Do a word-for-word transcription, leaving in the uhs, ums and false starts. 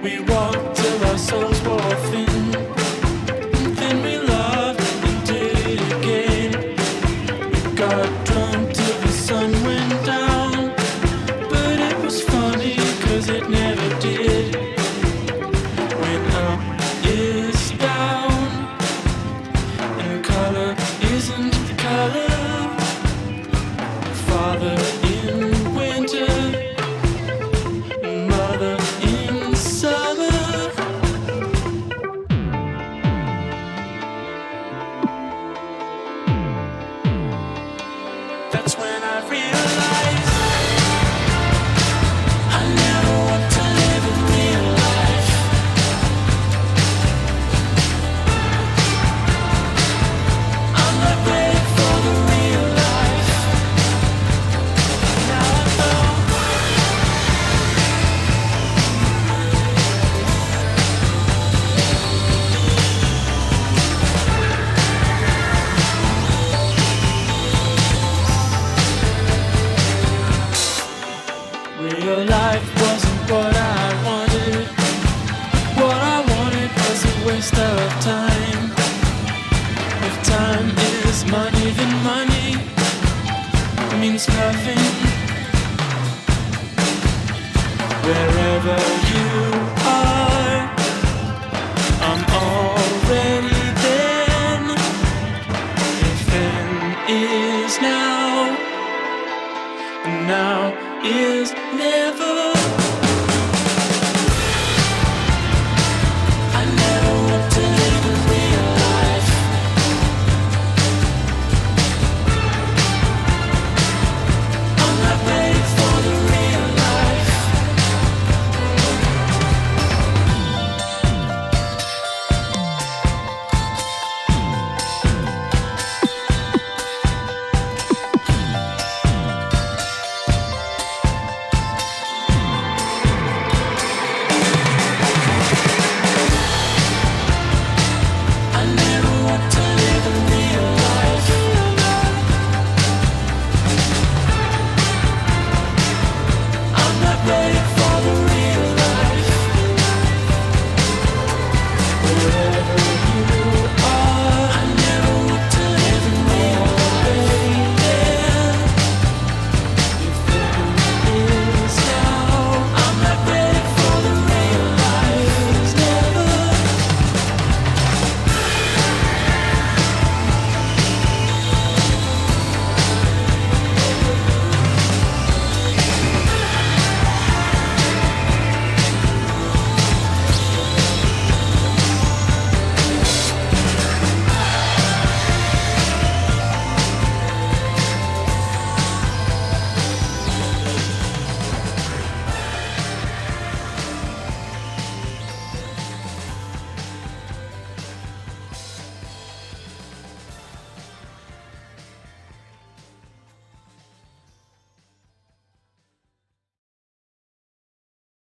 We walk till our souls wore thin, then we loved and did again. We got drunk till the sun went down, but it was funny cause it never did. When up is down and color isn't color, father in winter and mother in sun. Real life wasn't what I wanted. What I wanted was a waste of time. If time is money, then money means nothing. Wherever you are, I'm already then. If then is now, and now is never.